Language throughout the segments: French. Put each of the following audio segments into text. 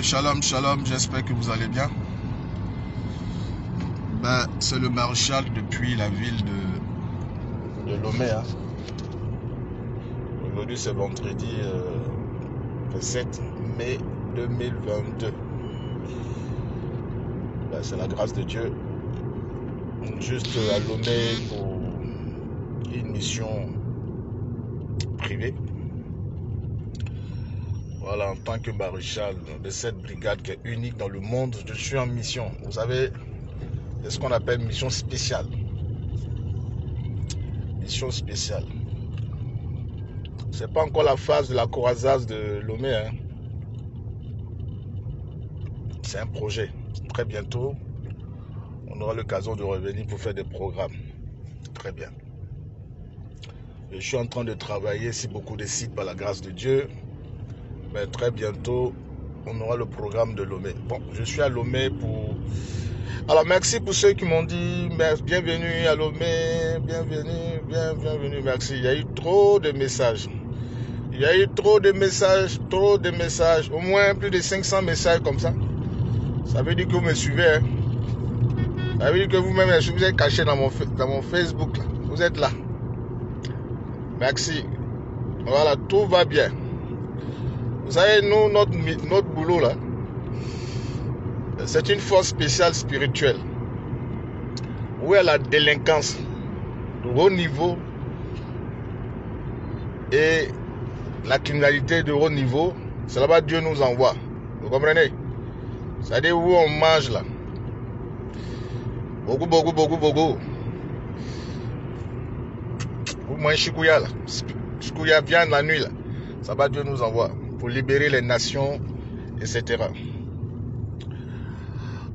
Joël, shalom, shalom, j'espère que vous allez bien. Ben, c'est le maréchal depuis la ville de Lomé. Hein. Aujourd'hui, c'est vendredi le 7 mai 2022. Ben, c'est la grâce de Dieu. Juste à Lomé pour une mission privée. Voilà, en tant que maréchal de cette brigade qui est unique dans le monde, je suis en mission. Vous savez, c'est ce qu'on appelle mission spéciale. Mission spéciale. C'est pas encore la phase de la croisade de Lomé. Hein. C'est un projet. Très bientôt, on aura l'occasion de revenir pour faire des programmes. Très bien. Je suis en train de travailler sur beaucoup de sites par la grâce de Dieu. Mais très bientôt, on aura le programme de Lomé. Bon, je suis à Lomé pour... Alors, merci pour ceux qui m'ont dit bienvenue à Lomé, bienvenue, bienvenue, merci. Il y a eu trop de messages. Il y a eu trop de messages. Au moins plus de 500 messages comme ça. Ça veut dire que vous me suivez. Hein. Ça veut dire que vous-même, vous êtes caché dans mon Facebook. Là. Vous êtes là. Merci. Voilà, tout va bien. Vous savez, nous, notre boulot, là, c'est une force spéciale spirituelle. Où est la délinquance de haut niveau et la criminalité de haut niveau, c'est là-bas que Dieu nous envoie. Vous comprenez? C'est-à-dire où on mange, là. Beaucoup, beaucoup, beaucoup, beaucoup. Vous mangez chikouya, là. Chikouya viande la nuit, là. C'est là-bas que Dieu nous envoie. Pour libérer les nations, etc.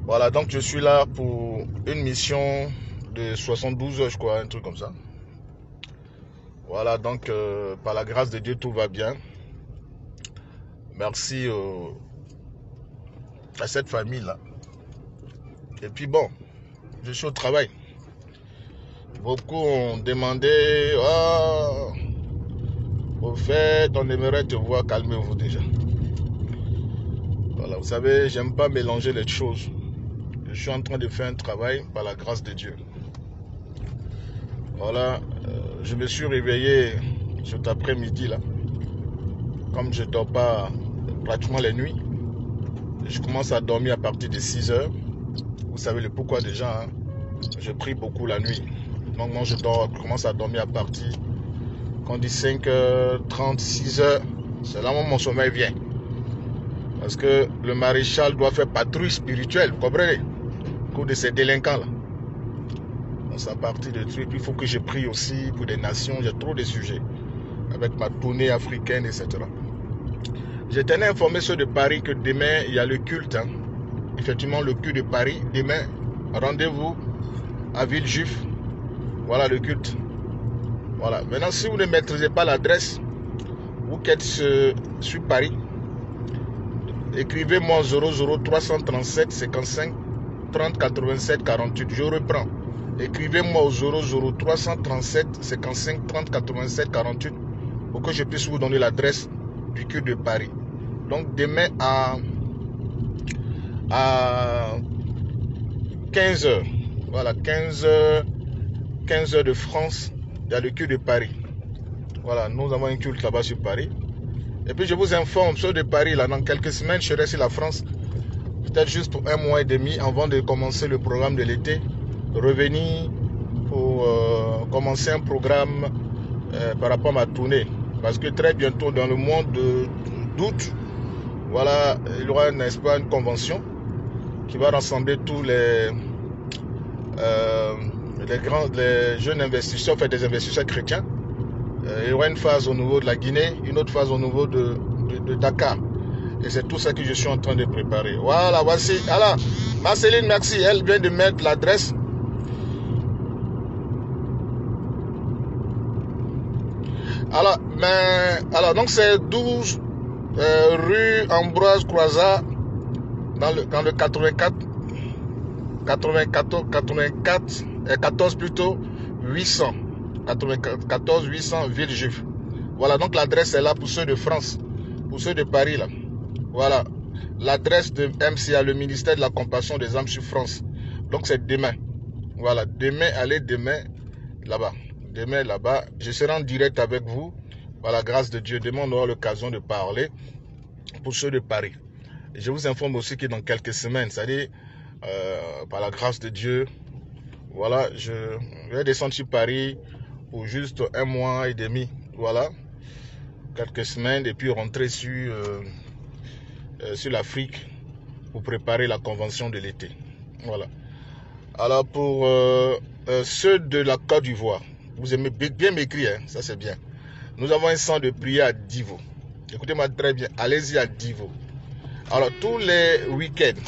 Voilà, donc je suis là pour une mission de 72 heures, je crois, un truc comme ça. Voilà, donc par la grâce de Dieu, tout va bien. Merci à cette famille-là. Et puis bon, je suis au travail. Beaucoup ont demandé... Oh, au fait, on aimerait te voir, calmez-vous déjà. Voilà, vous savez, j'aime pas mélanger les choses. Je suis en train de faire un travail par la grâce de Dieu. Voilà, je me suis réveillé cet après-midi là. Comme je ne dors pas pratiquement les nuits, je commence à dormir à partir de 6 heures. Vous savez le pourquoi déjà, hein? Je prie beaucoup la nuit. Donc moi je commence à dormir à partir... Quand on dit 5h30, 6h, c'est là où mon sommeil vient. Parce que le maréchal doit faire patrouille spirituelle, vous comprenez? Au cours de ces délinquants-là. Donc c'est à partir de trucs. Il faut que je prie aussi pour des nations. J'ai trop de sujets. Avec ma tournée africaine, etc. Je tenais à informer ceux de Paris que demain, il y a le culte. Hein. Effectivement, le culte de Paris. Demain, rendez-vous à Villejuif. Voilà le culte. Voilà. Maintenant, si vous ne maîtrisez pas l'adresse, vous qui êtes sur Paris, écrivez-moi 00 337 55 30 87 48. Je reprends. Écrivez-moi au 00 337 55 30 87 48 pour que je puisse vous donner l'adresse du culte de Paris. Donc, demain à 15h. Voilà, 15h de France. Il y a le culte de Paris. Voilà, nous avons un culte là-bas sur Paris. Et puis je vous informe, ceux de Paris, là, dans quelques semaines, je serai sur la France. Peut-être juste pour un mois et demi, avant de commencer le programme de l'été. Revenir pour commencer un programme par rapport à ma tournée. Parce que très bientôt, dans le mois d'août, voilà, il y aura, n'est-ce pas, une convention qui va rassembler tous les jeunes investisseurs, enfin des investisseurs chrétiens. Il y aura une phase au niveau de la Guinée, une autre phase au niveau de Dakar. Et c'est tout ça que je suis en train de préparer. Voilà, voici. Alors, Marceline, merci. Elle vient de mettre l'adresse. Alors, donc c'est 12 rue Ambroise Croizat dans le 94 plutôt 800 94 800 Villejuif. Voilà, donc l'adresse est là pour ceux de France, pour ceux de Paris là. Voilà, l'adresse de MCA, le ministère de la compassion des âmes sur France. Donc c'est demain. Voilà, demain, allez demain là-bas. Demain là-bas, je serai en direct avec vous. Par la grâce de Dieu, demain on aura l'occasion de parler pour ceux de Paris. Et je vous informe aussi que dans quelques semaines, c'est-à-dire par la grâce de Dieu, voilà, je vais descendre sur Paris pour juste 1 mois et demi. Voilà, quelques semaines, et puis rentrer sur, sur l'Afrique pour préparer la convention de l'été. Voilà. Alors pour ceux de la Côte d'Ivoire, vous aimez bien m'écrire, hein, ça c'est bien. Nous avons un centre de prière à Divo. Écoutez-moi très bien, allez-y à Divo. Alors tous les week-ends,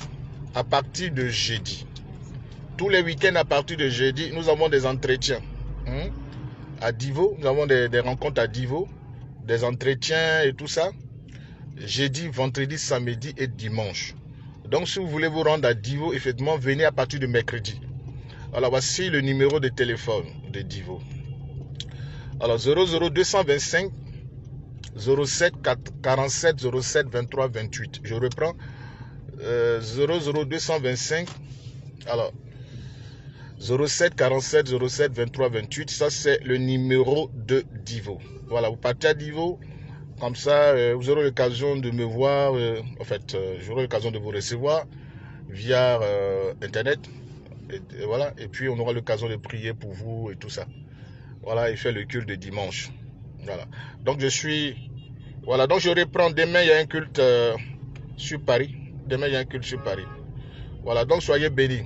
à partir de jeudi, nous avons des entretiens. Hein, à Divo, nous avons des rencontres à Divo, des entretiens et tout ça. Jeudi, vendredi, samedi et dimanche. Donc si vous voulez vous rendre à Divo, effectivement, venez à partir de mercredi. Alors voici le numéro de téléphone de Divo. Alors 00225 07 47 07 23 28. Je reprends 00225. Alors 07 47 07 23 28. Ça c'est le numéro de Divo. Voilà, vous partez à Divo. Comme ça, vous aurez l'occasion de me voir. En fait, j'aurai l'occasion de vous recevoir via internet. Et voilà. Et puis on aura l'occasion de prier pour vous et tout ça. Voilà, il fait le culte de dimanche. Voilà. Donc je suis... Voilà, donc je reprends. Demain, il y a un culte sur Paris. Demain, il y a un culte sur Paris. Voilà, donc soyez bénis.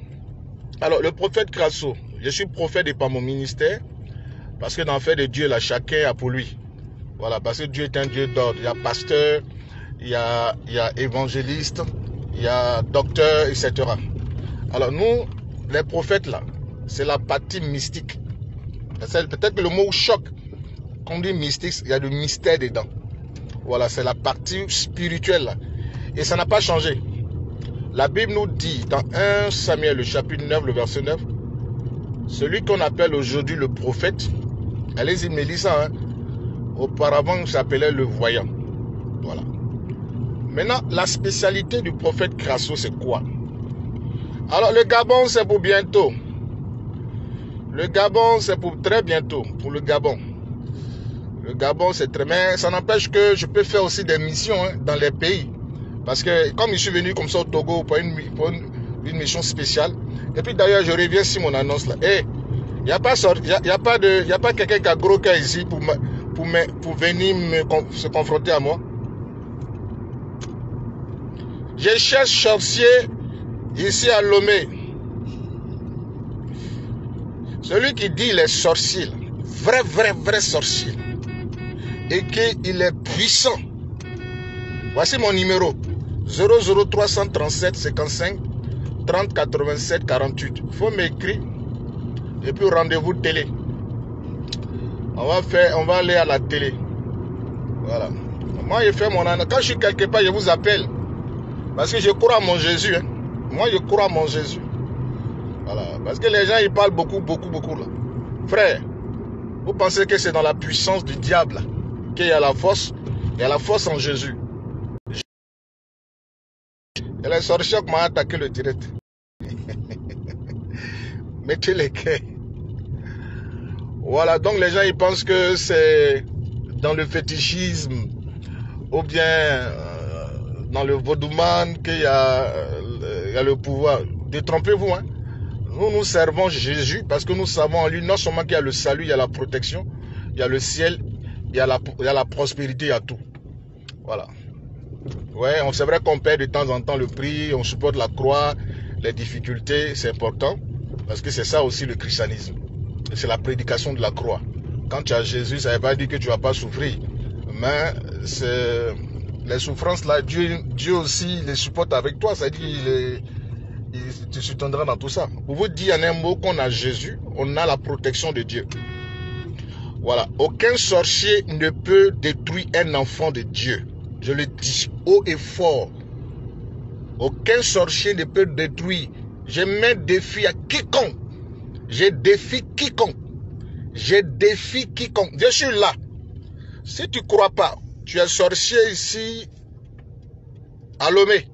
Alors, le prophète Krasso, je suis prophète et pas mon ministère. Parce que dans le fait de Dieu, là, chacun a pour lui. Voilà, parce que Dieu est un Dieu d'ordre. Il y a pasteur, il y a évangéliste, il y a docteur, etc. Alors nous, les prophètes, là, c'est la partie mystique. Peut-être que le mot choc, quand on dit mystique, il y a du mystère dedans. Voilà, c'est la partie spirituelle. Là. Et ça n'a pas changé. La Bible nous dit, dans 1 Samuel, le chapitre 9, le verset 9, celui qu'on appelle aujourd'hui le prophète, allez-y, mais lisez ça, hein. Auparavant, il s'appelait le voyant. Voilà. Maintenant, la spécialité du prophète Krasso, c'est quoi? Alors, le Gabon, c'est pour bientôt. Le Gabon, c'est pour très bientôt, pour le Gabon. Le Gabon, c'est très... Mais ça n'empêche que je peux faire aussi des missions hein, dans les pays. Parce que comme je suis venu comme ça au Togo pour une mission spéciale, et puis d'ailleurs, je reviens sur mon annonce là. Et il n'y a pas, pas quelqu'un qui a gros cœur ici pour venir se confronter à moi. Je cherche sorcier ici à Lomé. Celui qui dit les sorciers, vrai sorcier, et qu'il est puissant. Voici mon numéro 00337 55 30 87 48. Il faut m'écrire et puis rendez-vous télé. On va aller à la télé. Voilà. Moi je fais mon annonce. Quand je suis quelque part, je vous appelle parce que je crois à mon Jésus. Hein. Moi je crois à mon Jésus. Voilà. Parce que les gens, ils parlent beaucoup là. Frère, vous pensez que c'est dans la puissance du diable là, qu'il y a la force? Il y a la force en Jésus. Et les sorciers m'ont attaqué le direct. Mettez les cœurs. Voilà, donc les gens, ils pensent que c'est dans le fétichisme ou bien dans le vaudouman qu'il y a, le pouvoir. Détrompez-vous, hein. Nous servons Jésus parce que nous savons en lui non seulement qu'il y a le salut, il y a la protection, il y a le ciel, il y a la prospérité, il y a tout. Voilà. Ouais, c'est vrai qu'on perd de temps en temps le prix, on supporte la croix, les difficultés, c'est important parce que c'est ça aussi le christianisme. C'est la prédication de la croix. Quand tu as Jésus, ça ne veut pas dire que tu ne vas pas souffrir. Mais les souffrances là, Dieu aussi les supporte avec toi, ça veut dire tu soutiendras dans tout ça. Pour vous dire en un mot qu'on a Jésus, on a la protection de Dieu. Voilà. Aucun sorcier ne peut détruire un enfant de Dieu. Je le dis haut et fort. Aucun sorcier ne peut détruire. Je mets défi à quiconque. Je défie quiconque. Je défie quiconque. Je suis là. Si tu ne crois pas, tu es sorcier ici à Lomé.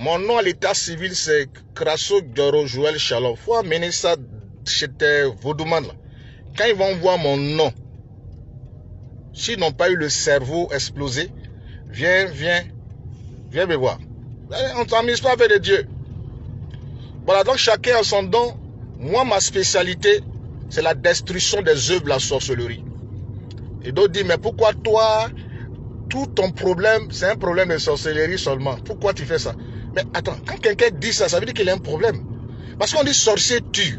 Mon nom à l'état civil, c'est Krasso Doro Joel Shalom. Il faut amener ça chez tes Vaudouman. Quand ils vont voir mon nom, s'ils n'ont pas eu le cerveau explosé, viens me voir. On ne s'amuse pas avec les dieux. Voilà, donc chacun a son don. Moi, ma spécialité, c'est la destruction des œuvres de la sorcellerie. Et d'autres disent, mais pourquoi toi, tout ton problème, c'est un problème de sorcellerie seulement. Pourquoi tu fais ça? Mais attends, quand quelqu'un dit ça, ça veut dire qu'il a un problème. Parce qu'on dit sorcier tue.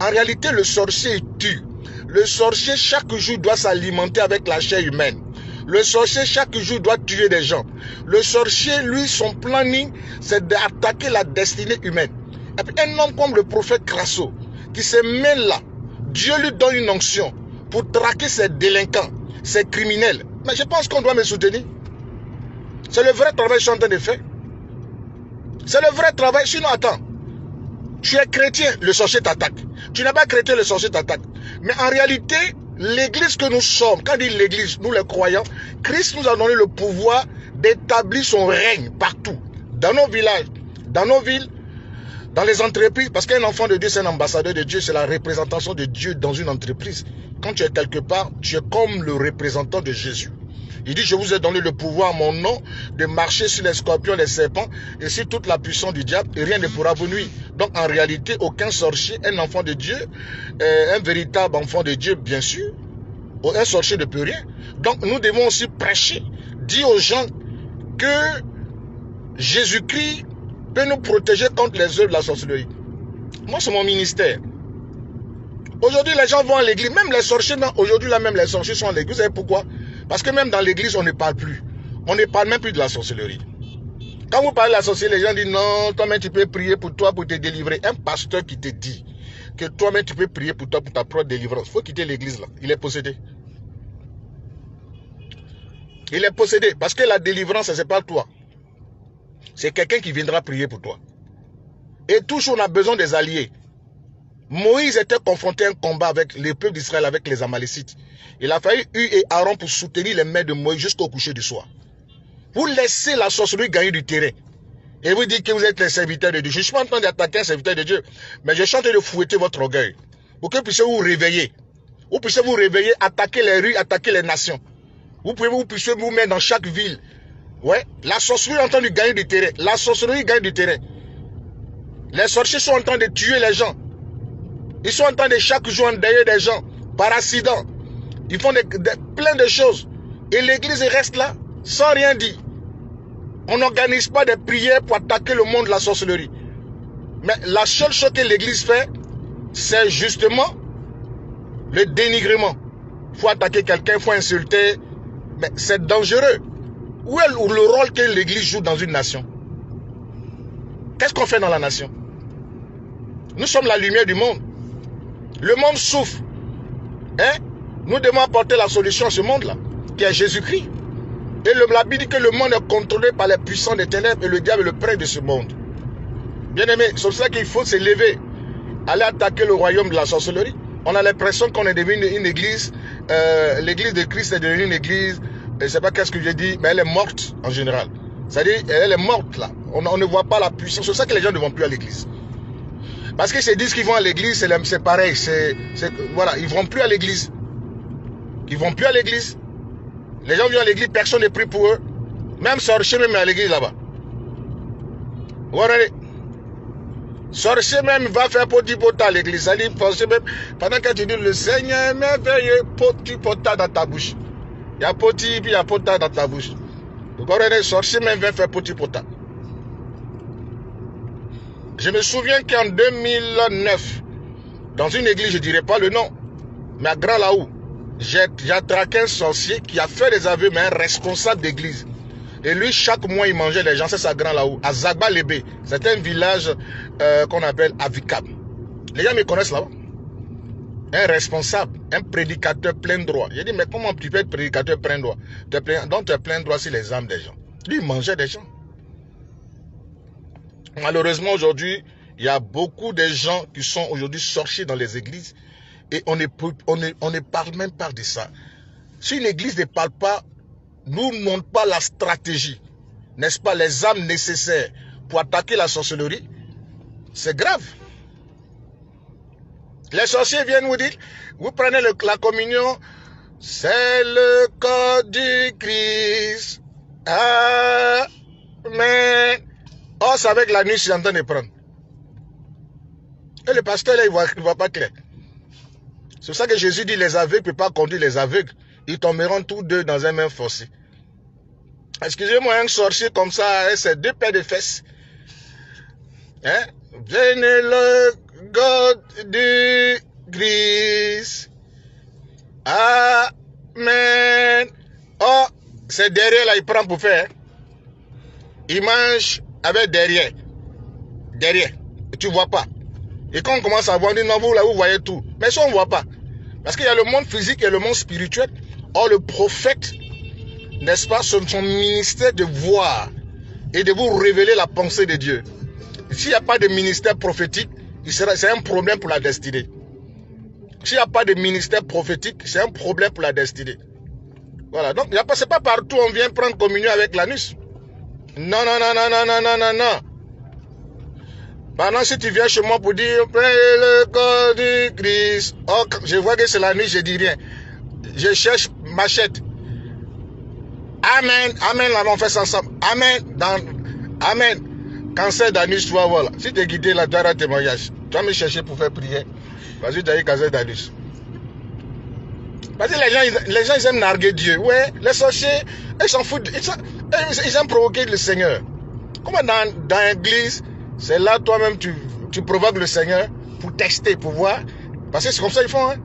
En réalité, le sorcier tue. Le sorcier, chaque jour, doit s'alimenter avec la chair humaine. Le sorcier, chaque jour, doit tuer des gens. Le sorcier, lui, son planning, c'est d'attaquer la destinée humaine. Et puis, un homme comme le prophète Krasso, qui se met là, Dieu lui donne une onction pour traquer ses délinquants, ses criminels. Mais je pense qu'on doit me soutenir. C'est le vrai travail que je suis en train de faire. C'est le vrai travail. Sinon, attends, tu es chrétien, le sorcier t'attaque. Tu n'es pas chrétien, le sorcier t'attaque. Mais en réalité, l'église que nous sommes, quand on dit l'église, nous les croyants, Christ nous a donné le pouvoir d'établir son règne partout, dans nos villages, dans nos villes, dans les entreprises. Parce qu'un enfant de Dieu, c'est un ambassadeur de Dieu, c'est la représentation de Dieu dans une entreprise. Quand tu es quelque part, tu es comme le représentant de Jésus. Il dit, je vous ai donné le pouvoir, mon nom, de marcher sur les scorpions, les serpents, et sur toute la puissance du diable, et rien ne pourra vous nuire. Donc, en réalité, aucun sorcier, un enfant de Dieu, un véritable enfant de Dieu, bien sûr, un sorcier ne peut rien. Donc, nous devons aussi prêcher, dire aux gens que Jésus-Christ peut nous protéger contre les œuvres de la sorcellerie. Moi, c'est mon ministère. Aujourd'hui, les gens vont à l'église, même les sorciers, aujourd'hui, là, même les sorciers sont à l'église. Vous savez pourquoi? Parce que même dans l'église, on ne parle plus. On ne parle même plus de la sorcellerie. Quand vous parlez de la sorcellerie, les gens disent non, toi-même tu peux prier pour toi pour te délivrer. Un pasteur qui te dit que toi-même tu peux prier pour toi pour ta propre délivrance. Il faut quitter l'église là. Il est possédé. Il est possédé parce que la délivrance, ce n'est pas toi. C'est quelqu'un qui viendra prier pour toi. Et toujours, on a besoin des alliés. Moïse était confronté à un combat avec les peuples d'Israël, avec les Amalécites. Il a fallu Hur et Aaron pour soutenir les mains de Moïse jusqu'au coucher du soir. Vous laissez la sorcellerie gagner du terrain. Et vous dites que vous êtes les serviteurs de Dieu. Je ne suis pas en train d'attaquer un serviteur de Dieu. Mais je suis en train de fouetter votre orgueil. Pour que vous puissiez vous réveiller. Vous puissiez vous réveiller, attaquer les rues, attaquer les nations. Vous pouvez vous puissiez vous mettre dans chaque ville. Ouais. La sorcellerie est en train de gagner du terrain. La sorcellerie gagne du terrain. Les sorciers sont en train de tuer les gens. Ils sont en train de chaque jour endeuiller des gens par accident. Ils font plein de choses. Et l'église reste là sans rien dire. On n'organise pas des prières pour attaquer le monde de la sorcellerie. Mais la seule chose que l'église fait, c'est justement le dénigrement. Il faut attaquer quelqu'un, il faut insulter. Mais c'est dangereux. Où est le rôle que l'église joue dans une nation? Qu'est-ce qu'on fait dans la nation? Nous sommes la lumière du monde. Le monde souffre. Hein? Nous devons apporter la solution à ce monde-là, qui est Jésus-Christ. Et la Bible dit que le monde est contrôlé par les puissants des ténèbres et le diable est le prince de ce monde. Bien-aimé, c'est pour ça qu'il faut se lever, aller attaquer le royaume de la sorcellerie. On a l'impression qu'on est devenu une église. L'église de Christ est devenue une église, je ne sais pas qu'est-ce que j'ai dit, mais elle est morte en général. C'est-à-dire, elle est morte là. On ne voit pas la puissance. C'est pour ça que les gens ne vont plus à l'église. Parce qu'ils se disent qu'ils vont à l'église, c'est pareil. Voilà, ils ne vont plus à l'église. Ils ne vont plus à l'église. Les gens viennent à l'église, personne ne prie pour eux. Même sorcier, même à l'église là-bas. Voilà. Sorcier même va faire potipota à l'église. C'est-à-dire, même, pendant que tu dis le Seigneur merveilleux, potipota dans ta bouche. Il y a poti, puis il y a pota dans ta bouche. Vous comprenez, sorcier même va faire potipota. Je me souviens qu'en 2009, dans une église, je ne dirais pas le nom, mais à Grand-Lahou, j'ai attraqué un sorcier qui a fait des aveux, mais un responsable d'église. Et lui, chaque mois, il mangeait les gens, c'est à Grand-Lahou, à Zabalébé. C'est un village qu'on appelle Avikab. Les gens me connaissent là-bas. Un responsable, un prédicateur plein droit. J'ai dit, mais comment tu peux être prédicateur plein droit? Donc tu es plein droit sur les âmes des gens. Lui, il mangeait des gens. Malheureusement, aujourd'hui, il y a beaucoup de gens qui sont aujourd'hui sorciers dans les églises et on ne parle même pas de ça. Si l'église ne parle pas, nous n'avons pas la stratégie, n'est-ce pas, les âmes nécessaires pour attaquer la sorcellerie, c'est grave. Les sorciers viennent vous dire, vous prenez la communion, c'est le corps du Christ. Amen. Or, c'est avec la nuit, je suis en train de prendre. Et le pasteur, là, il ne voit pas clair. C'est pour ça que Jésus dit, les aveugles ne peuvent pas conduire les aveugles. Ils tomberont tous deux dans un même fossé. Excusez-moi, un sorcier comme ça, c'est deux paires de fesses. Hein? Venez le God du Christ. Amen. Oh, c'est derrière là, il prend pour faire. Il mange avec derrière. Derrière. Et tu ne vois pas. Et quand on commence à voir, on dit non, vous là, vous voyez tout. Mais ça, on ne voit pas. Parce qu'il y a le monde physique et le monde spirituel. Or, le prophète, n'est-ce pas, son ministère de voir et de vous révéler la pensée de Dieu. S'il n'y a pas de ministère prophétique, c'est un problème pour la destinée. S'il n'y a pas de ministère prophétique, c'est un problème pour la destinée. Voilà. Donc, ce n'est pas partout on vient prendre communion avec l'anus. Non, non, non, non, non, non, non, non, non. Maintenant, si tu viens chez moi pour dire « Prenez le corps du Christ », oh, je vois que c'est la nuit, je dis rien. Je cherche machette. Amen, amen, là, on fait ça ensemble. Amen, amen. Cancer d'anus, tu vas voir là. Si tu es guidé là, tu auras un témoignage. Tu vas me chercher pour faire prier. Parce que tu as eu cancer d'anus. Parce que les gens, ils aiment narguer Dieu. Ouais, les sorciers, ils s'en foutent. Ils aiment provoquer le Seigneur. Comment dans l'église, c'est là toi-même tu provoques le Seigneur pour tester, pour voir. Parce que c'est comme ça qu'ils font. Hein?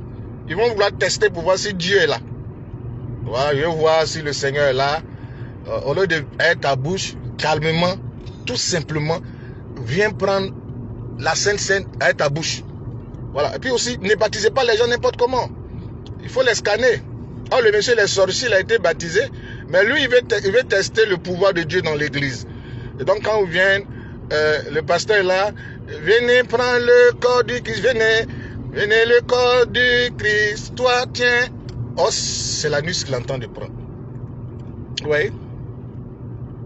Ils vont vouloir tester pour voir si Dieu est là. Voilà, je veux voir si le Seigneur est là. Au lieu d'être à bouche, calmement, tout simplement, viens prendre la Sainte Seine à ta bouche. Voilà. Et puis aussi, ne baptisez pas les gens n'importe comment. Il faut les scanner. Oh, le monsieur, les sorciers, il a été baptisé. Mais lui, il veut tester le pouvoir de Dieu dans l'église. Et donc, quand on vient... le pasteur là, venez prendre le corps du Christ, venez le corps du Christ, toi tiens. Oh, c'est l'anus qu'il entend de prendre. Vous voyez?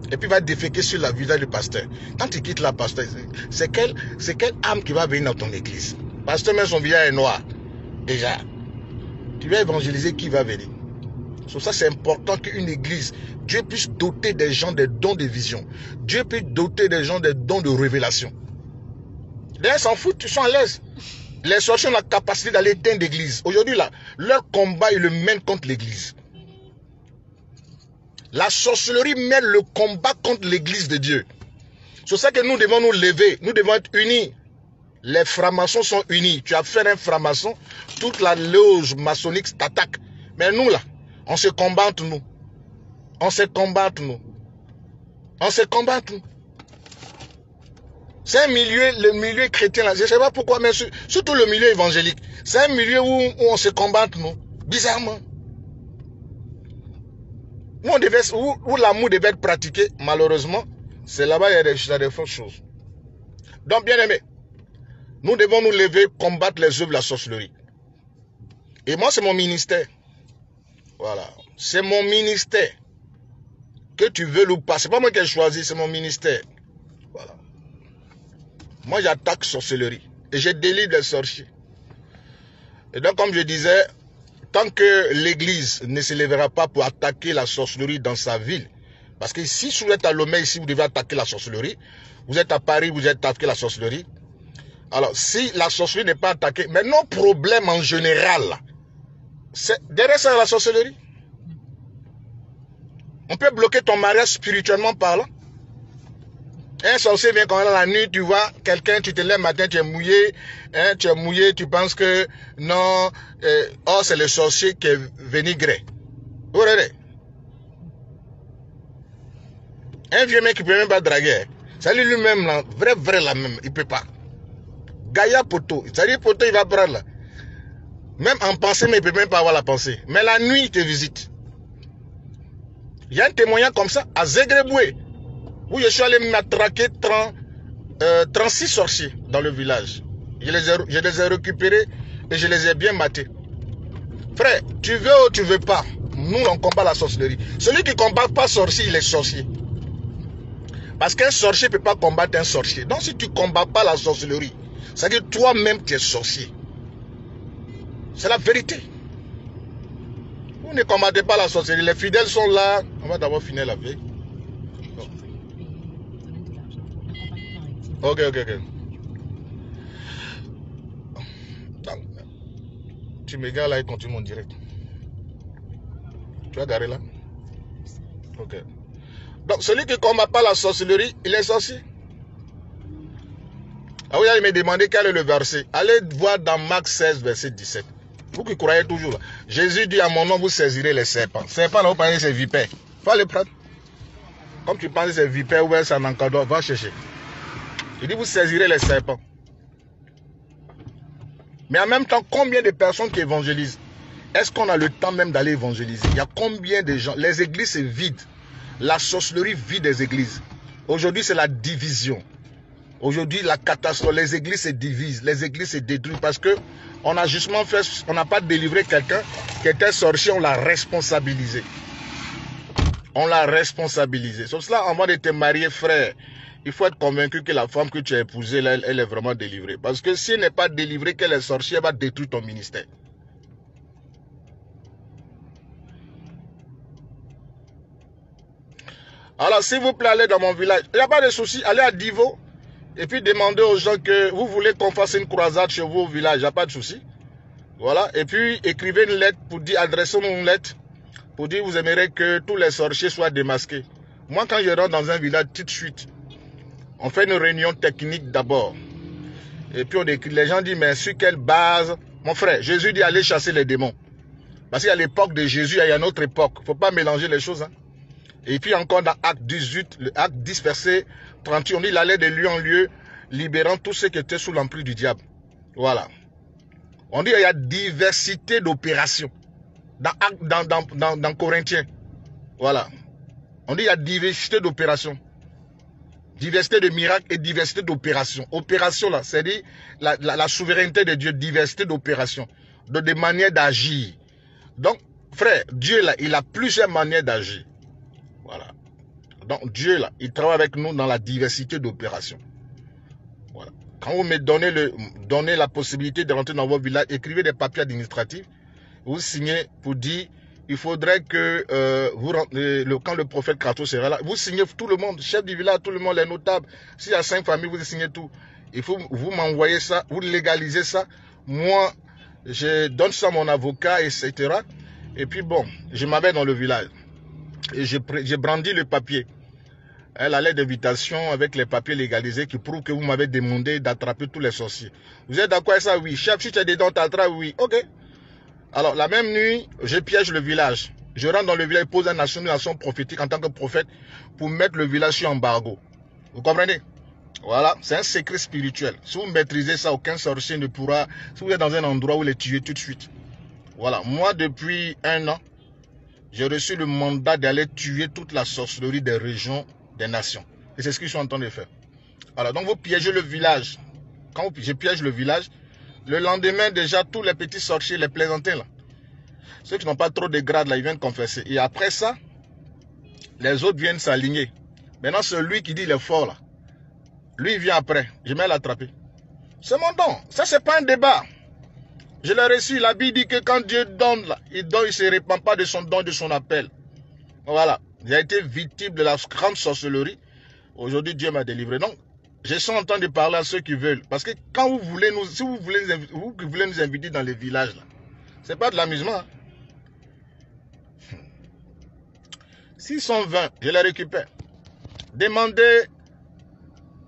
Et puis il va déféquer sur la visage du pasteur. Quand il quitte la pasteur, c'est quelle âme qui va venir dans ton église? Pasteur, même son visage est noir. Déjà. Tu vas évangéliser qui va venir? Sur ça, c'est important qu'une église, Dieu puisse doter des gens des dons de vision. Dieu puisse doter des gens des dons de révélation. Les gens s'en foutent, ils sont à l'aise. Les sorciers ont la capacité d'aller éteindre l'église. Aujourd'hui, là, leur combat, ils le mènent contre l'église. La sorcellerie mène le combat contre l'église de Dieu. C'est ça que nous devons nous lever. Nous devons être unis. Les francs-maçons sont unis. Tu as fait un franc-maçon, toute la loge maçonnique t'attaque. Mais nous, là, on se combat entre nous. On se combat entre nous. On se combat entre nous. C'est un milieu, le milieu chrétien, là, je ne sais pas pourquoi, mais surtout le milieu évangélique. C'est un milieu où on se combat entre nous. Bizarrement. Nous, où l'amour devait être pratiqué, malheureusement, c'est là-bas qu'il y a des fausses choses. Donc, bien aimé, nous devons nous lever, combattre les œuvres de la sorcellerie. Et moi, c'est mon ministère. Voilà, c'est mon ministère, que tu veux ou pas, c'est pas moi qui ai choisi, c'est mon ministère. Voilà. Moi j'attaque sorcellerie et je délivre les sorciers. Et donc comme je disais, tant que l'église ne se lèvera pas pour attaquer la sorcellerie dans sa ville, parce que si vous êtes à Lomé, ici vous devez attaquer la sorcellerie, vous êtes à Paris, vous êtes attaqué la sorcellerie. Alors si la sorcellerie n'est pas attaquée, mais nos problèmes en général, derrière ça, la sorcellerie. On peut bloquer ton mariage spirituellement parlant. Un sorcier vient quand même la nuit, tu vois quelqu'un, tu te lèves le matin, tu es mouillé, hein, tu es mouillé, tu penses que non, oh c'est le sorcier qui est vénigré. Vous regardez. Un vieux mec qui peut même pas draguer. Ça lui lui-même là, vrai là même, il peut pas. Gaïa Poto, ça lui Poto il va prendre là. Même en pensée, mais il ne peut même pas avoir la pensée. Mais la nuit, il te visite. Il y a un témoignage comme ça à Zégréboué, où je suis allé m'attraquer 36 sorciers dans le village. Je les ai récupérés et je les ai bien matés. Frère, tu veux ou tu veux pas, nous, on combat la sorcellerie. Celui qui ne combat pas sorcier, il est sorcier. Parce qu'un sorcier ne peut pas combattre un sorcier. Donc si tu ne combats pas la sorcellerie, c'est-à-dire toi-même tu es sorcier. C'est la vérité. Vous ne combattez pas la sorcellerie. Les fidèles sont là. On va d'abord finir la vie. Oh. Ok. Donc, tu me gares là et continue mon direct. Tu vas garer là? Ok. Donc, celui qui ne combat pas la sorcellerie, il est sorcier. Ah oui, il me demandait quel est le verset. Allez voir dans Marc 16, verset 17. Vous qui croyez toujours là. Jésus dit à mon nom, vous saisirez les serpents. Serpents, là, vous pensez c'est vipère. Il faut les prendre. Comme tu penses c'est vipère, ou c'est un encadreur, va chercher. Il dit, vous saisirez les serpents. Mais en même temps, combien de personnes qui évangélisent? Est-ce qu'on a le temps même d'aller évangéliser? Il y a combien de gens? Les églises se vident. La sorcellerie vide des églises. Aujourd'hui, c'est la division. Aujourd'hui, la catastrophe. Les églises se divisent, les églises se détruisent parce que on a justement fait, on n'a pas délivré quelqu'un qui était sorcier, on l'a responsabilisé. On l'a responsabilisé. Sauf cela, avant de te marier, frère, il faut être convaincu que la femme que tu as épousée, elle est vraiment délivrée. Parce que si elle n'est pas délivrée, qu'elle est sorcière, elle va détruire ton ministère. Alors, s'il vous plaît, allez dans mon village. Il n'y a pas de souci. Allez à Divo. Et puis, demandez aux gens que vous voulez qu'on fasse une croisade chez vous au village. Il n'y a pas de souci. Voilà. Et puis, écrivez une lettre pour dire, adressons-nous une lettre pour dire, vous aimeriez que tous les sorciers soient démasqués. Moi, quand je rentre dans un village, tout de suite, on fait une réunion technique d'abord. Et puis, on écrit. Les gens disent, mais sur quelle base? Mon frère, Jésus dit, allez chasser les démons. Parce qu'à l'époque de Jésus, il y a une autre époque. Il ne faut pas mélanger les choses, hein. Et puis encore dans Acte 18, le Acte 10, verset 38, on dit, il allait de lieu en lieu, libérant tous ceux qui étaient sous l'emprise du diable. Voilà. On dit, il y a diversité d'opérations. Dans Corinthiens. Voilà. On dit, il y a diversité d'opérations. Diversité de miracles et diversité d'opérations. Opération, là, c'est-à-dire la souveraineté de Dieu, diversité d'opérations. Donc, des manières d'agir. Donc, frère, Dieu, là, il a plusieurs manières d'agir. Voilà. Donc Dieu, là, il travaille avec nous dans la diversité d'opérations. Voilà. Quand vous me donnez, donnez la possibilité de rentrer dans vos villages, écrivez des papiers administratifs, vous signez pour dire, il faudrait que quand le prophète Krasso sera là, vous signez tout le monde, chef du village, tout le monde, les notables. S'il y a 5 familles, vous signez tout. Il faut vous m'envoyez ça, vous légalisez ça. Moi, je donne ça à mon avocat, etc. Et puis bon, je m'en vais dans le village. Et j'ai brandi le papier. La lettre d'invitation avec les papiers légalisés qui prouvent que vous m'avez demandé d'attraper tous les sorciers. Vous êtes d'accord avec ça? Oui. Chef, si tu es dedans, t'attrapes? Oui. Ok. Alors, la même nuit, je piège le village. Je rentre dans le village et pose une nation prophétique en tant que prophète pour mettre le village sur embargo. Vous comprenez? Voilà. C'est un secret spirituel. Si vous maîtrisez ça, aucun sorcier ne pourra. Si vous êtes dans un endroit où les tuer tout de suite. Voilà. Moi, depuis 1 an, j'ai reçu le mandat d'aller tuer toute la sorcellerie des régions, des nations. Et c'est ce qu'ils sont en train de faire. Alors, donc vous piégez le village. Quand je piège le village, le lendemain, déjà, tous les petits sorciers, les plaisantins, là, ceux qui n'ont pas trop de grade, là, ils viennent confesser. Et après ça, les autres viennent s'aligner. Maintenant, celui qui dit il est fort, là, lui, il vient après. Je vais l'attraper. C'est mon don. Ça, c'est pas un débat. Je l'ai reçu, la Bible dit que quand Dieu donne, là, il ne se répand pas de son don, de son appel. Voilà, j'ai été victime de la grande sorcellerie. Aujourd'hui, Dieu m'a délivré. Donc, je suis en train de parler à ceux qui veulent. Parce que quand vous voulez nous, si vous voulez nous inviter dans les villages, ce n'est pas de l'amusement. Hein. S'ils sont 20, je les récupère. Demandez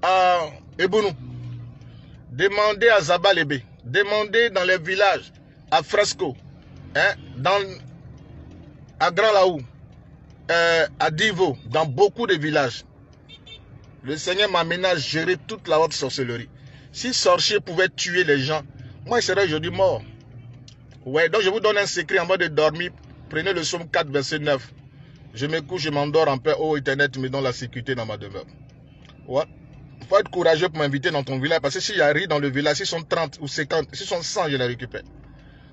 à Ebounou. Demandez à Zabalébé. Demandez dans les villages, à Fresco, hein, à Grand-Lahou, à Divo, dans beaucoup de villages. Le Seigneur m'amène à gérer toute la haute sorcellerie. Si sorcier pouvait tuer les gens, moi il serait aujourd'hui mort. Ouais, donc je vous donne un secret en mode de dormir. Prenez le psaume 4, verset 9. Je me couche, je m'endors en paix. Oh Éternel, tu me donnes la sécurité dans ma demeure. Ouais. Il faut être courageux pour m'inviter dans ton village. Parce que s'il y a riz dans le village, s'ils sont 30 ou 50, s'ils sont 100, je les récupère.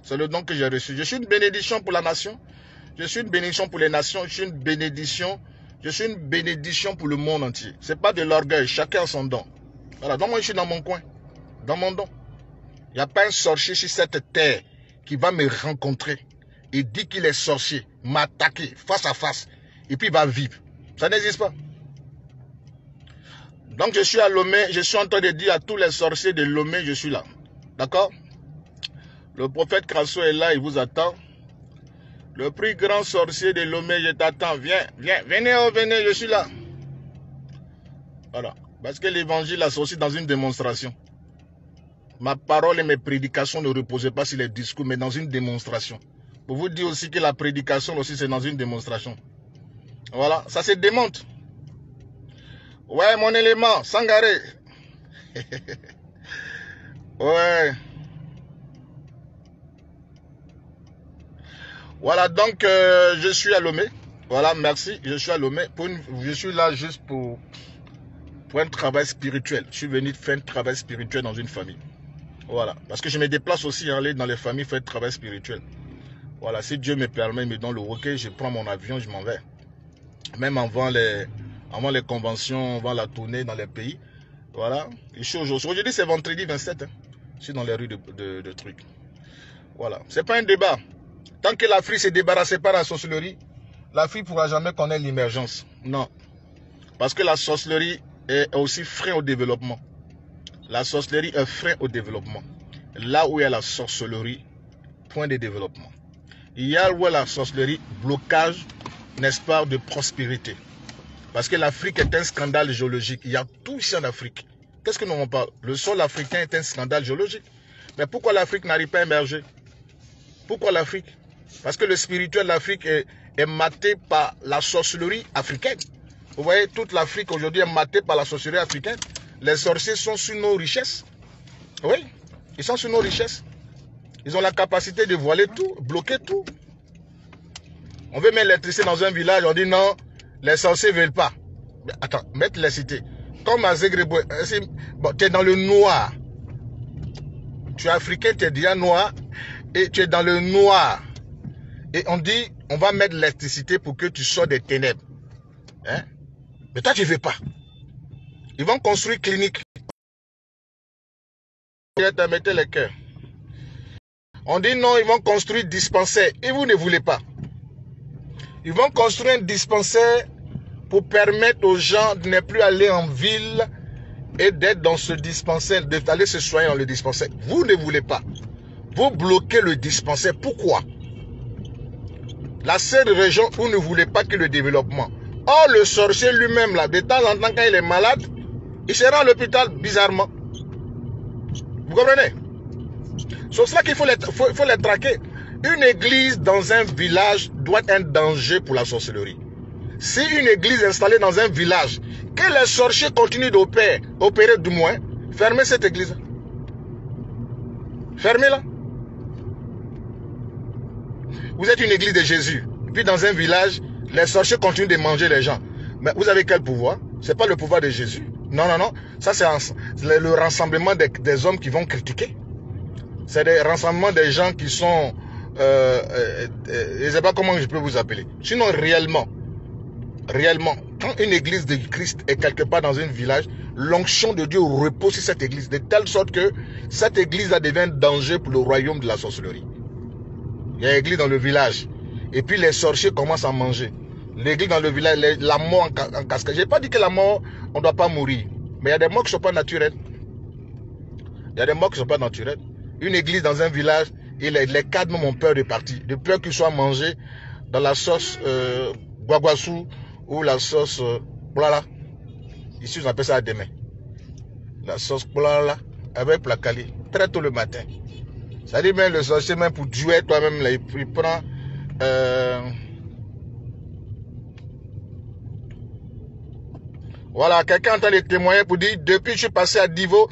C'est le don que j'ai reçu. Je suis une bénédiction pour la nation. Je suis une bénédiction pour les nations. Je suis une bénédiction Je suis une bénédiction pour le monde entier. Ce n'est pas de l'orgueil, chacun a son don. Voilà, donc moi je suis dans mon coin, dans mon don. Il n'y a pas un sorcier sur cette terre qui va me rencontrer et dit qu'il est sorcier, m'attaquer face à face, et puis il va vivre. Ça n'existe pas. Donc je suis à Lomé, je suis en train de dire à tous les sorciers de Lomé, je suis là. D'accord? Le prophète Krasso est là, il vous attend. Le plus grand sorcier de Lomé, je t'attends. Viens, viens, venez, oh, venez, je suis là. Voilà. Parce que l'évangile associe dans une démonstration. Ma parole et mes prédications ne reposaient pas sur les discours, mais dans une démonstration. Pour vous dire aussi que la prédication aussi, c'est dans une démonstration. Voilà, ça se démontre. Ouais, mon élément, Sangaré. Ouais. Voilà, donc je suis à Lomé. Voilà, merci, je suis à Lomé. Je suis là juste pour un travail spirituel. Je suis venu faire un travail spirituel dans une famille. Voilà, parce que je me déplace aussi, aller dans les familles faire un travail spirituel. Voilà, si Dieu me permet, il me donne le OK, je prends mon avion, je m'en vais. Même avant les conventions, avant la tournée dans les pays. Voilà, et je suis aujourd'hui. Aujourd'hui, c'est vendredi 27. Hein. Je suis dans les rues de trucs. Voilà, c'est pas un débat. Tant que l'Afrique se débarrassait pas de la sorcellerie, l'Afrique ne pourra jamais connaître l'émergence. Non. Parce que la sorcellerie est aussi frein au développement. La sorcellerie est frein au développement. Là où il y a la sorcellerie, point de développement. Il y a où il y a la sorcellerie, blocage, n'est-ce pas, de prospérité. Parce que l'Afrique est un scandale géologique. Il y a tout ici en Afrique. Qu'est-ce que nous on parle? Le sol africain est un scandale géologique. Mais pourquoi l'Afrique n'arrive pas à émerger? Pourquoi l'Afrique? Parce que le spirituel de l'Afrique est maté par la sorcellerie africaine. Vous voyez, toute l'Afrique aujourd'hui est matée par la sorcellerie africaine. Les sorciers sont sur nos richesses. Oui, ils sont sur nos richesses. Ils ont la capacité de voiler tout, bloquer tout. On veut mettre l'électricité dans un village, on dit non, les sorciers ne veulent pas. Mais attends, mettre la cité. Comme à Zégréboué, bon, tu es dans le noir. Tu es africain, tu es déjà noir, et tu es dans le noir. Et on dit, on va mettre l'électricité pour que tu sors des ténèbres. Hein? Mais toi, tu ne veux pas. Ils vont construire clinique. On dit non, ils vont construire dispensaire. Et vous ne voulez pas. Ils vont construire un dispensaire pour permettre aux gens de ne plus aller en ville et d'être dans ce dispensaire, d'aller se soigner dans le dispensaire. Vous ne voulez pas. Vous bloquez le dispensaire. Pourquoi? La seule région où vous ne voulez pas que le développement. Or, le sorcier lui-même, là, de temps en temps, quand il est malade, il sera à l'hôpital, bizarrement. Vous comprenez? C'est pour ça qu'il faut les traquer. Une église dans un village doit être un danger pour la sorcellerie. Si une église installée dans un village, que les sorciers continuent d'opérer du moins, fermez cette église. Fermez-la. Vous êtes une église de Jésus. Puis dans un village, les sorciers continuent de manger les gens. Mais vous avez quel pouvoir? Ce n'est pas le pouvoir de Jésus. Non, non, non. Ça, c'est le rassemblement des hommes qui vont critiquer. C'est le rassemblement des gens qui sont... je ne sais pas comment je peux vous appeler. Sinon, réellement, quand une église de Christ est quelque part dans un village, l'onction de Dieu repose sur cette église, de telle sorte que cette église devient un danger pour le royaume de la sorcellerie. Il y a une église dans le village. Et puis les sorciers commencent à manger. L'église dans le village, la mort en cascade. Je n'ai pas dit que la mort, on ne doit pas mourir. Mais il y a des morts qui ne sont pas naturelles. Il y a des morts qui ne sont pas naturelles. Une église dans un village, et les cadres ont peur de partir. De peur qu'ils soient mangés dans la sauce guaguassou ou la sauce plala. Ici, on appelle ça à demain. La sauce plala avec placali. Très tôt le matin. Ça dit, même le sorcier, même pour duer toi-même, il prend... Voilà, quelqu'un entend les témoignages pour dire depuis que je suis passé à Divo,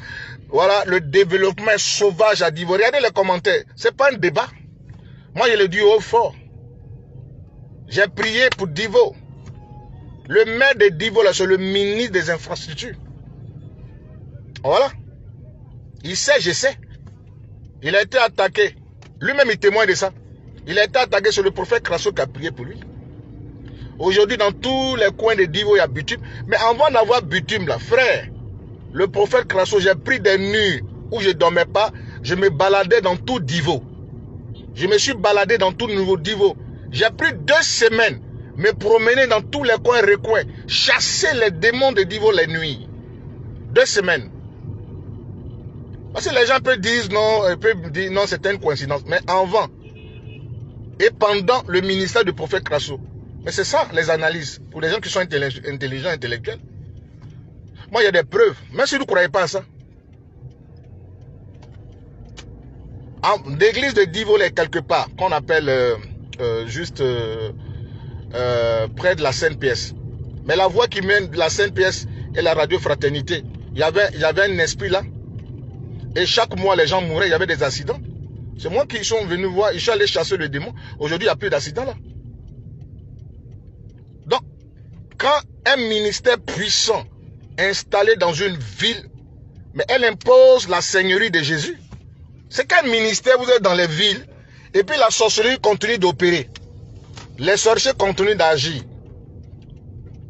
voilà, le développement est sauvage à Divo. Regardez les commentaires, c'est pas un débat. Moi, je le dis haut fort. J'ai prié pour Divo. Le maire de Divo, là, c'est le ministre des infrastructures. Voilà. Il sait, je sais. Il a été attaqué. Lui-même, il témoigne de ça. Il a été attaqué sur le prophète Krasso qui a prié pour lui. Aujourd'hui, dans tous les coins de Divo, il y a bitume. Mais avant d'avoir bitume, là, frère, le prophète Krasso, j'ai pris des nuits où je ne dormais pas. Je me baladais dans tout Divo. Je me suis baladé dans tout nouveau Divo. J'ai pris 2 semaines, me promener dans tous les coins et recoins, chasser les démons de Divo les nuits. 2 semaines. Parce que les gens peuvent dire non, c'est une coïncidence. Mais avant et pendant le ministère du prophète Krasso. Mais c'est ça les analyses pour les gens qui sont intelligents, intellectuels. Moi, il y a des preuves. Même si vous ne croyez pas à ça. L'église de Divo est quelque part, qu'on appelle près de la Sainte-Pièce. Mais la voie qui mène de la Sainte-Pièce et la radio fraternité, il y avait un esprit là. Et chaque mois, les gens mouraient, il y avait des accidents. C'est moi qui suis venu voir, je suis allé chasser le démon. Aujourd'hui, il n'y a plus d'accidents là. Donc, quand un ministère puissant installé dans une ville, mais elle impose la seigneurie de Jésus. C'est quel ministère vous êtes dans les villes et puis la sorcellerie continue d'opérer. Les sorciers continuent d'agir.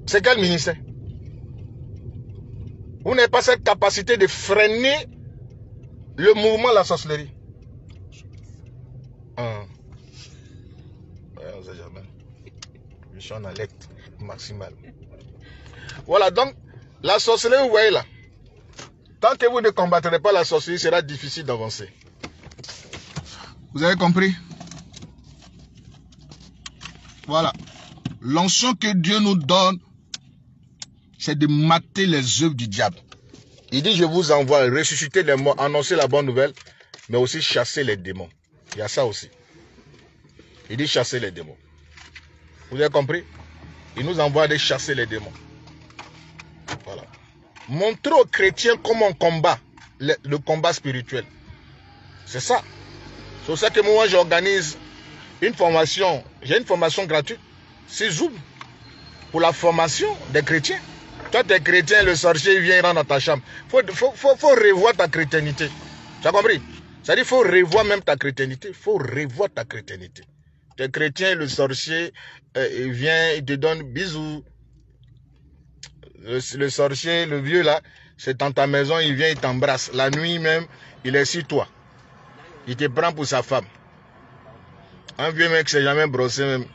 C'est quel ministère? Vous n'avez pas cette capacité de freiner le mouvement de la sorcellerie. On sait jamais. Je suis en alerte maximale. Voilà, donc la sorcellerie, vous voyez là. Tant que vous ne combattrez pas la sorcellerie, sera difficile d'avancer. Vous avez compris? Voilà. L'onction que Dieu nous donne, c'est de mater les œuvres du diable. Il dit, je vous envoie ressusciter les morts, annoncer la bonne nouvelle, mais aussi chasser les démons. Il y a ça aussi. Il dit, chasser les démons. Vous avez compris? Il nous envoie aller chasser les démons. Voilà. Montrer aux chrétiens comment on combat le combat spirituel. C'est ça. C'est pour ça que moi, j'organise une formation. J'ai une formation gratuite. C'est Zoom. Pour la formation des chrétiens. Toi, tu es chrétien, le sorcier vient rentrer dans ta chambre. Il faut revoir ta chrétienté. Tu as compris? C'est-à-dire qu'il faut revoir même ta chrétienté. Il faut revoir ta chrétienté. Tu es chrétien, le sorcier il vient, il te donne bisous. Le sorcier, le vieux là, c'est dans ta maison, il vient, il t'embrasse. La nuit même, il est sur toi. Il te prend pour sa femme. Un vieux mec qui s'est jamais brossé même.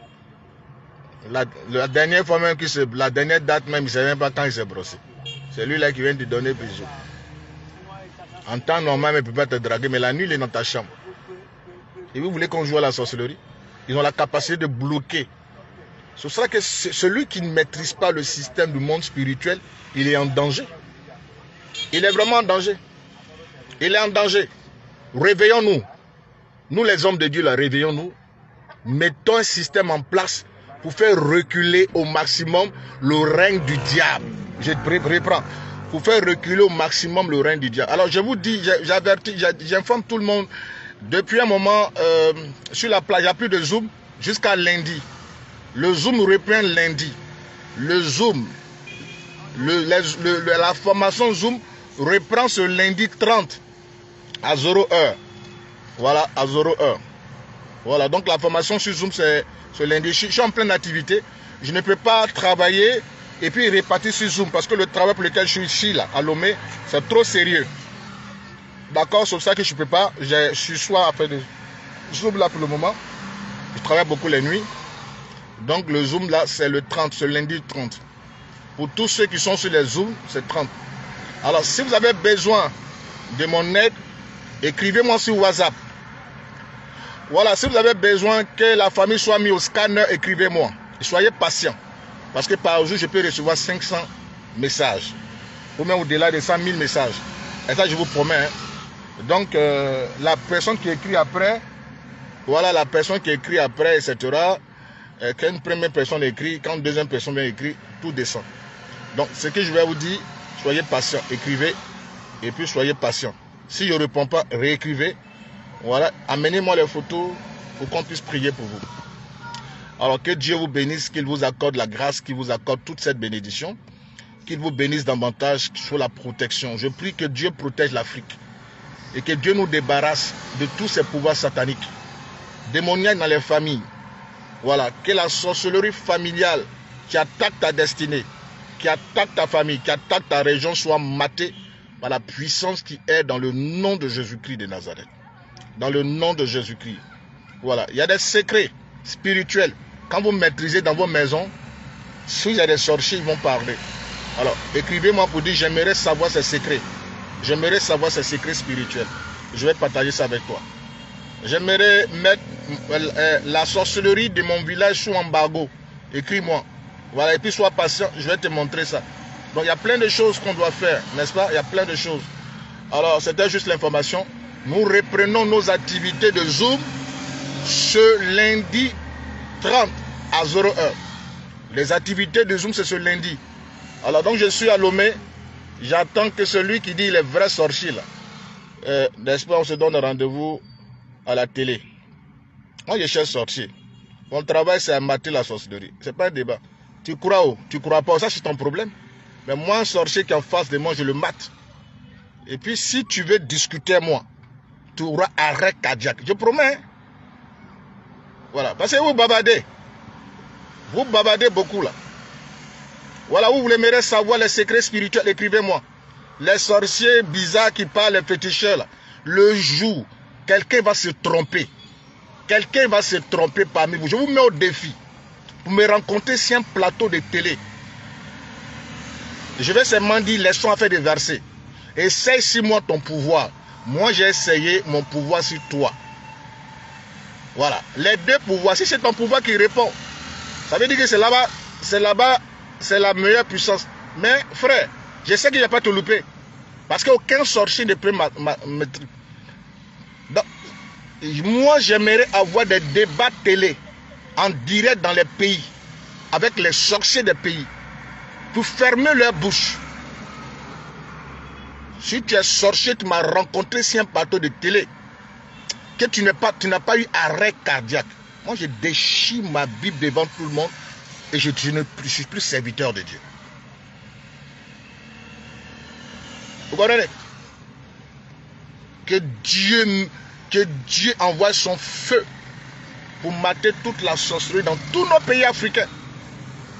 La dernière fois même, la dernière date même, il ne sait même pas quand il s'est brossé. C'est lui là qui vient te donner bisous. En temps normal, il ne peut pas te draguer, mais la nuit, il est dans ta chambre. Et vous voulez qu'on joue à la sorcellerie? Ils ont la capacité de bloquer. Ce sera que celui qui ne maîtrise pas le système du monde spirituel, il est en danger. Il est vraiment en danger. Il est en danger. Réveillons-nous. Nous, les hommes de Dieu, là, réveillons-nous. Mettons un système en place pour faire reculer au maximum le règne du diable. Je reprends. Pour faire reculer au maximum le règne du diable. Alors, je vous dis, j'avertis, j'informe tout le monde. Depuis un moment, sur la plage, il n'y a plus de Zoom jusqu'à lundi. Le Zoom reprend lundi. Le Zoom, la formation Zoom reprend ce lundi 30 à 0h. Voilà, à 0h. Voilà, donc la formation sur Zoom, c'est ce lundi. Je suis en pleine activité. Je ne peux pas travailler et puis répartir sur Zoom parce que le travail pour lequel je suis ici, là, à Lomé, c'est trop sérieux. D'accord, c'est pour ça que je ne peux pas. Je suis soit après le Zoom, là, pour le moment. Je travaille beaucoup les nuits. Donc le Zoom là, c'est le 30, ce lundi 30. Pour tous ceux qui sont sur les Zooms, c'est 30. Alors si vous avez besoin de mon aide, écrivez-moi sur WhatsApp. Voilà, si vous avez besoin que la famille soit mise au scanner, écrivez-moi. Soyez patient. Parce que par jour, je peux recevoir 500 messages. Ou même au-delà de 100 000 messages. Et ça, je vous promets. Hein. Donc la personne qui écrit après, voilà la personne qui écrit après, etc., quand une première personne écrit, quand une deuxième personne vient écrire, tout descend. Donc, ce que je vais vous dire, soyez patient, écrivez, et puis soyez patient. Si je ne réponds pas, réécrivez. Voilà, amenez-moi les photos pour qu'on puisse prier pour vous. Alors, que Dieu vous bénisse, qu'il vous accorde la grâce, qu'il vous accorde toute cette bénédiction, qu'il vous bénisse davantage sur la protection. Je prie que Dieu protège l'Afrique et que Dieu nous débarrasse de tous ces pouvoirs sataniques, démoniaques dans les familles. Voilà, que la sorcellerie familiale qui attaque ta destinée, qui attaque ta famille, qui attaque ta région, soit maté par la puissance qui est dans le nom de Jésus-Christ de Nazareth. Dans le nom de Jésus-Christ. Voilà. Il y a des secrets spirituels. Quand vous maîtrisez dans vos maisons, s'il y a des sorciers, ils vont parler. Alors, écrivez-moi pour dire, j'aimerais savoir ces secrets. J'aimerais savoir ces secrets spirituels. Je vais partager ça avec toi. J'aimerais mettre la sorcellerie de mon village sous embargo. Écris-moi. Voilà, et puis sois patient, je vais te montrer ça. Donc, il y a plein de choses qu'on doit faire, n'est-ce pas? Il y a plein de choses. Alors, c'était juste l'information. Nous reprenons nos activités de Zoom ce lundi 30 à 0h. Les activités de Zoom, c'est ce lundi. Alors, donc, je suis à Lomé. J'attends que celui qui dit les vrais sorciers, là, n'est-ce pas, on se donne rendez-vous à la télé. Moi, je cherche sorcier. Mon travail, c'est à mater la sorcellerie. C'est pas un débat. Tu crois où? Tu crois pas? Ça, c'est ton problème. Mais moi, un sorcier qui est en face de moi, je le mate. Et puis, si tu veux discuter avec moi, tu auras arrêt cardiaque. Je promets. Voilà. Parce que vous bavardez. Vous bavardez beaucoup, là. Voilà, vous voulez savoir les secrets spirituels, écrivez-moi. Les sorciers bizarres qui parlent, les féticheurs, là. Le jour, quelqu'un va se tromper. Quelqu'un va se tromper parmi vous. Je vous mets au défi. Pour me rencontrer sur un plateau de télé. Je vais seulement dire, laisse-moi faire des versets. Essaye sur moi ton pouvoir. Moi, j'ai essayé mon pouvoir sur toi. Voilà. Les deux pouvoirs. Si c'est ton pouvoir qui répond, ça veut dire que c'est là-bas, c'est la meilleure puissance. Mais frère, je sais que je ne vais pas te louper. Parce qu'aucun sorcier ne peut m'être. Moi, j'aimerais avoir des débats télé en direct dans les pays, avec les sorciers des pays, pour fermer leur bouche. Si tu es sorcier, tu m'as rencontré sur un plateau de télé, que tu n'as pas eu arrêt cardiaque. Moi, je déchire ma Bible devant tout le monde et je ne suis plus serviteur de Dieu. Vous comprenez? Que Dieu envoie son feu pour mater toute la sorcellerie dans tous nos pays africains.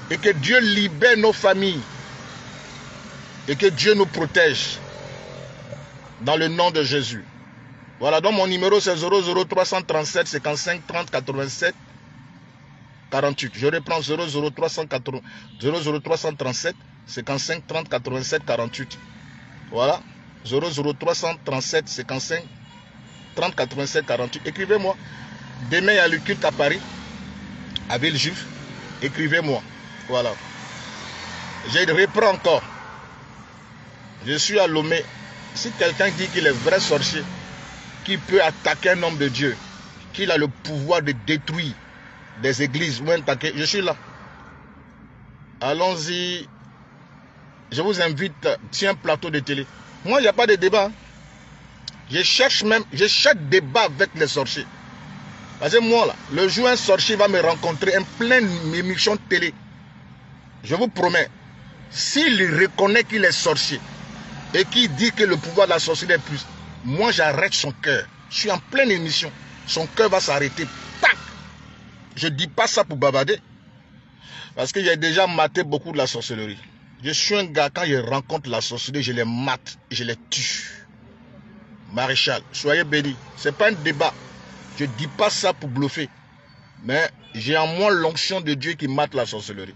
Et que Dieu libère nos familles. Et que Dieu nous protège. Dans le nom de Jésus. Voilà, donc mon numéro c'est 00337 55 30 87 48. Je reprends 00337 55 30 87 48. Voilà, 00337 55 30 87 48. Écrivez-moi. Demain, il y a le culte à Paris, à Villejuif. Écrivez-moi. Voilà. Je reprends encore. Je suis à Lomé. Si quelqu'un dit qu'il est vrai sorcier, qui peut attaquer un homme de Dieu, qu'il a le pouvoir de détruire des églises, ou attaquer, je suis là. Allons-y. Je vous invite sur un plateau de télé. Moi, il n'y a pas de débat. Je cherche débat avec les sorciers. Parce que moi, là, le jour un sorcier va me rencontrer, un plein émission télé, je vous promets, s'il reconnaît qu'il est sorcier, et qui dit que le pouvoir de la sorcellerie est plus, moi j'arrête son cœur. Je suis en pleine émission. Son cœur va s'arrêter. Tac! Je ne dis pas ça pour bavarder. Parce que j'ai déjà maté beaucoup de la sorcellerie. Je suis un gars, quand je rencontre la sorcellerie, je les mate, je les tue. Maréchal, soyez bénis. Ce n'est pas un débat. Je ne dis pas ça pour bluffer. Mais j'ai en moi l'onction de Dieu qui mate la sorcellerie.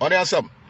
On est ensemble.